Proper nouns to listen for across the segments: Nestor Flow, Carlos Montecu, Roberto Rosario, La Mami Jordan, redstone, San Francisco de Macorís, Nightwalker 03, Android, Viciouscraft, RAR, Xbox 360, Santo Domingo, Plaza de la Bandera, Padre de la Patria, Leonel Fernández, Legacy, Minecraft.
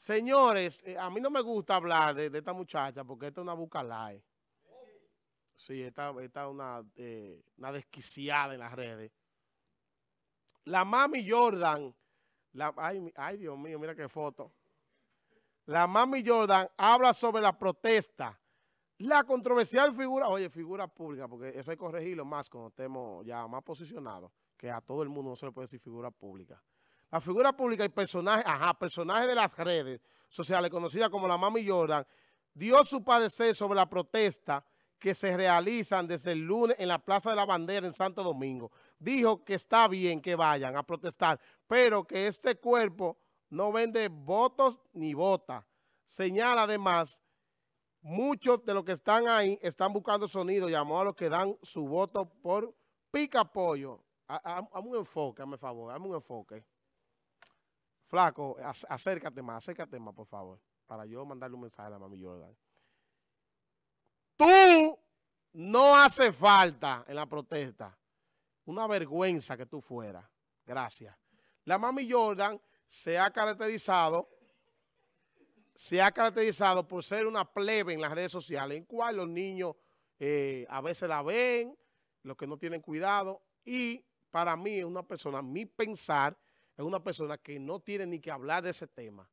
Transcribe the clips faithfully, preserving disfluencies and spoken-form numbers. Señores, eh, a mí no me gusta hablar de, de esta muchacha porque esta es una bucalae. Sí, esta es una, eh, una desquiciada en las redes. La Mami Jordan. La, ay, ay, Dios mío, mira qué foto. La Mami Jordan habla sobre la protesta. La controversial figura, oye, figura pública, porque eso hay que corregirlo más cuando estemos ya más posicionados, que a todo el mundo no se le puede decir figura pública. La figura pública y personaje, ajá, personaje de las redes sociales, conocida como la Mami Jordan, dio su parecer sobre la protesta que se realizan desde el lunes en la Plaza de la Bandera en Santo Domingo. Dijo que está bien que vayan a protestar, pero que este cuerpo no vende votos ni vota. Señala además, muchos de los que están ahí están buscando sonido, llamó a los que dan su voto por pica pollo. Hazme un enfoque, hazme favor, hazme un enfoque. Flaco, acércate más, acércate más, por favor, para yo mandarle un mensaje a la Mami Jordan. Tú no haces falta en la protesta. Una vergüenza que tú fueras. Gracias. La Mami Jordan se ha caracterizado, se ha caracterizado por ser una plebe en las redes sociales, en cual los niños eh, a veces la ven, los que no tienen cuidado. Y para mí es una persona, mi pensar, es una persona que no tiene ni que hablar de ese tema,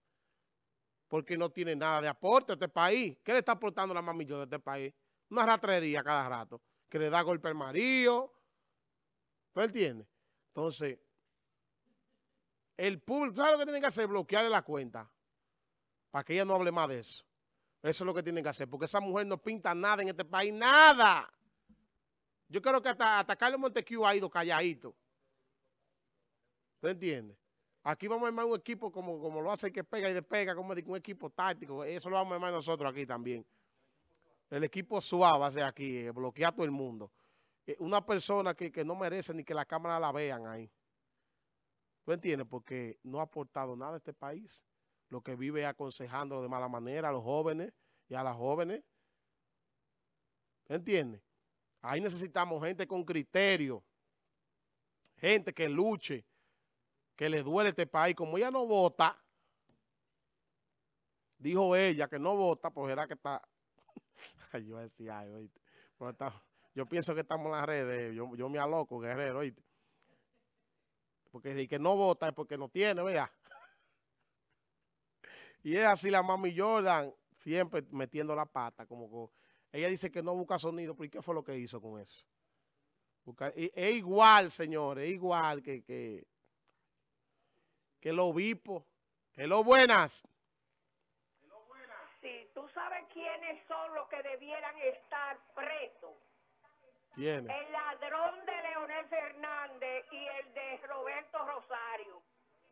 porque no tiene nada de aporte a este país. ¿Qué le está aportando la Mami Jordan de este país? Una ratrería cada rato, que le da golpe al marido. ¿Tú entiendes? Entonces, el público, ¿sabes lo que tienen que hacer? Bloquearle la cuenta, para que ella no hable más de eso. Eso es lo que tienen que hacer, porque esa mujer no pinta nada en este país, nada. Yo creo que hasta, hasta Carlos Montecu ha ido calladito. ¿Tú entiendes? Aquí vamos a armar un equipo como, como lo hace el que pega y despega, como un equipo táctico. Eso lo vamos a armar nosotros aquí también. El equipo suave hace aquí, eh, bloquea a todo el mundo. Eh, una persona que, que no merece ni que la cámara la vean ahí. ¿Tú entiendes? Porque no ha aportado nada a este país. Lo que vive es aconsejándolo de mala manera a los jóvenes y a las jóvenes. ¿Tú entiendes? Ahí necesitamos gente con criterio. Gente que luche, que le duele este país. Como ella no vota, dijo ella que no vota, pues era que está... yo iba a decir, ay, oíste. Pero está... yo pienso que estamos en las redes, yo, yo me aloco, guerrero, oíste. Porque si que no vota es porque no tiene, vea. Y es así la Mami Jordan, siempre metiendo la pata, como que... ella dice que no busca sonido, pero ¿y qué fue lo que hizo con eso? Busca... es igual, señores, es igual que... que... que lo vipo. Hello, buenas. Hello, buenas. Sí, tú sabes quiénes son los que debieran estar presos. ¿Quién? El ladrón de Leonel Fernández y el de Roberto Rosario.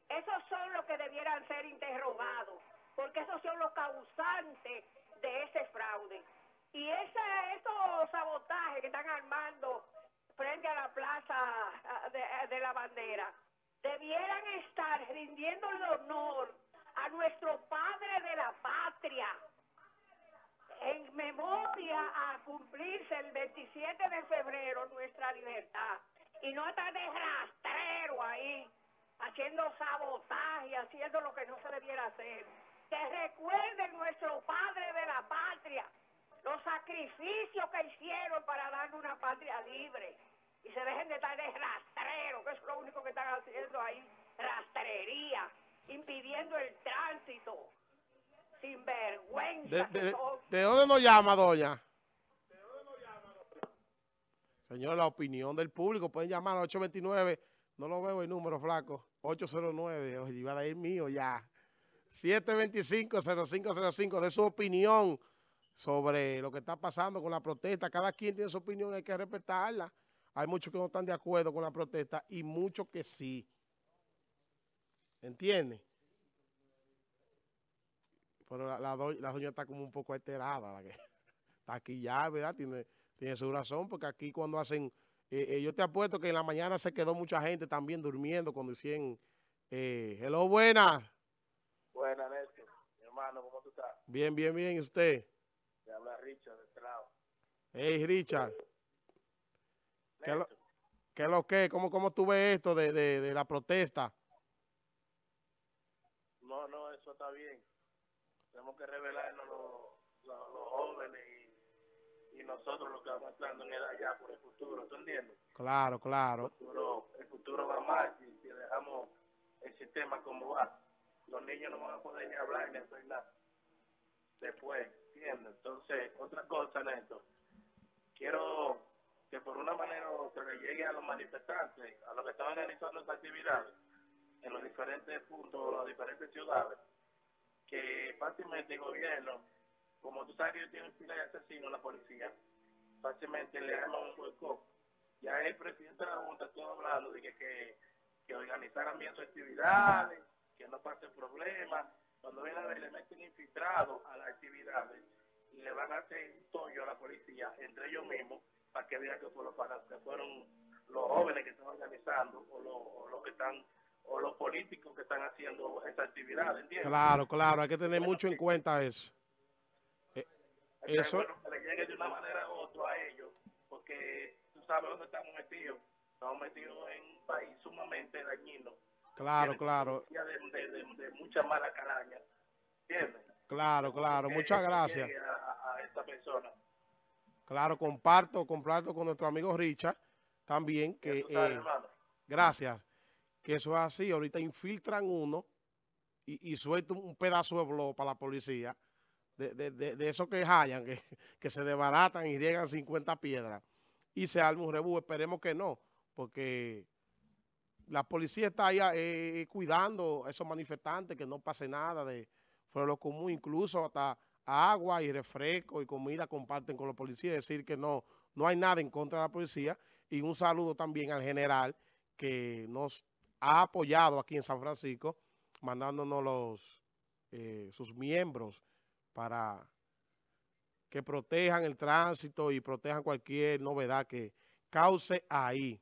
Esos son los que debieran ser interrogados, porque esos son los causantes de ese fraude. Y esa, esos sabotajes que están armando frente a la Plaza de, de la Bandera, debieran estar rindiendo el honor a nuestro Padre de la Patria en memoria a cumplirse el veintisiete de febrero nuestra libertad. Y no estar de rastrero ahí, haciendo sabotaje, haciendo lo que no se debiera hacer. Que recuerden nuestro Padre de la Patria, los sacrificios que hicieron para darnos una patria libre. Y se dejen de estar de rastrero, que es lo único que están haciendo ahí, rastrería, impidiendo el tránsito, sin vergüenza. De, de, son... ¿De dónde nos llama, doña? ¿De dónde nos llama, doña? Señor, la opinión del público, pueden llamar a ocho dos nueve, no lo veo el número, flaco, ocho cero nueve, oye, iba a ir mío ya, siete dos cinco, cero cinco cero cinco, de su opinión sobre lo que está pasando con la protesta. Cada quien tiene su opinión, hay que respetarla. Hay muchos que no están de acuerdo con la protesta y muchos que sí. ¿Entiendes? Pero la, la, do, la doña está como un poco alterada. La que está aquí ya, ¿verdad? Tiene, tiene su razón, porque aquí cuando hacen... Eh, eh, yo te apuesto que en la mañana se quedó mucha gente también durmiendo cuando hicieron... Eh, hello, buenas. Buenas, Néstor. Mi hermano, ¿cómo tú estás? Bien, bien, bien. ¿Y usted? Te habla Richard, de este lado. Hey, Richard. ¿Qué es lo, qué es lo que? ¿Cómo, cómo tú ves esto de, de, de la protesta? No, no, eso está bien. Tenemos que revelarnos los, los, los jóvenes y, y nosotros los que vamos entrando en edad ya por el futuro, ¿tú entiendes? Claro, claro. El futuro, el futuro va mal si, si dejamos el sistema como va. Los niños no van a poder ni hablar ni hacer nada. Después, ¿entiendes? Entonces, otra cosa, Néstor. Quiero que por una manera u otra le llegue a los manifestantes, a los que están organizando estas actividades, en los diferentes puntos, las diferentes ciudades, que fácilmente el gobierno, como tú sabes que ellos tienen fila de asesinos, la policía, fácilmente le arma un hueco. Ya el presidente de la Junta estuvo hablando de que, que, que organizaran bien sus actividades, que no pasen problemas. Cuando viene a ver, le meten infiltrado a las actividades y le van a hacer un tollo a la policía, entre ellos mismos, para que vean que fueron, que fueron los jóvenes que están organizando o los, o los que están... o los políticos que están haciendo esta actividad, ¿entiendes? Claro, claro, hay que tener bueno, mucho sí. en cuenta eso. Eh, eso bueno, que le llegue de una manera u otra a ellos, porque tú sabes dónde estamos metidos. Estamos metidos en un país sumamente dañino. Claro, claro. De, de, de, de mucha mala calaña, ¿entiendes? Claro, claro, porque muchas gracias. A, a esta persona. Claro, comparto, comparto con nuestro amigo Richard también. que sabes, eh, Gracias. Que eso es así, ahorita infiltran uno y, y sueltan un pedazo de blog para la policía, de, de, de, de esos que hallan, que, que se desbaratan y riegan cincuenta piedras y se arma un rebú. Esperemos que no, porque la policía está ahí eh, cuidando a esos manifestantes, que no pase nada de fuera de lo común, incluso hasta agua y refresco y comida comparten con la policía, es decir que no, no hay nada en contra de la policía. Y un saludo también al general que nos ha apoyado aquí en San Francisco, mandándonos los eh, sus miembros para que protejan el tránsito y protejan cualquier novedad que cause ahí.